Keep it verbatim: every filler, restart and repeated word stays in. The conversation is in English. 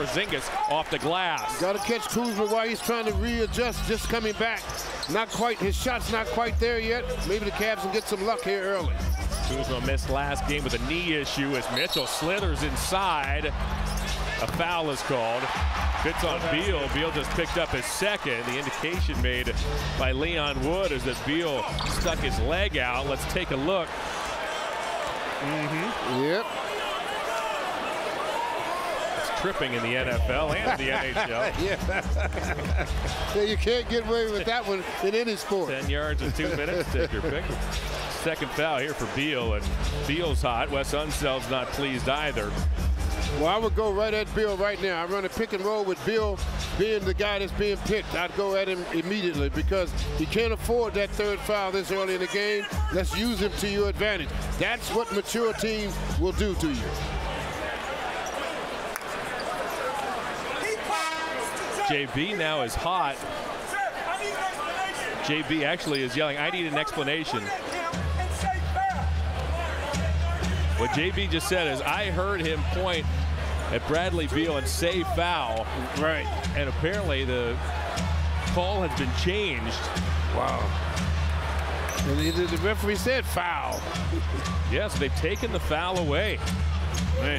Porzingis off the glass. Got to catch Kuzma while he's trying to readjust, just coming back. Not quite, his shot's not quite there yet. Maybe the Cavs can get some luck here early. Kuzma missed last game with a knee issue as Mitchell slithers inside. A foul is called. Fits on Beal. Beal just picked up his second. The indication made by Leon Wood is that Beal stuck his leg out. Let's take a look. Mm-hmm. Yep. Tripping in the N F L and the N H L. Yeah. Yeah, you can't get away with that one in any sport. Ten yards in two minutes, take your pick. Second foul here for Beal, and Beal's hot. Wes Unsel's not pleased either. Well, I would go right at Beal right now. I run a pick and roll with Beal being the guy that's being picked. I'd go at him immediately because he can't afford that third foul this early in the game. Let's use him to your advantage. That's what mature teams will do to you. J B now is hot. J B actually is yelling, I need an explanation. What J B just said is, I heard him point at Bradley Beal and say foul. Right. And apparently the call has been changed. Wow. And the referee said foul. Yes, they've taken the foul away. Man.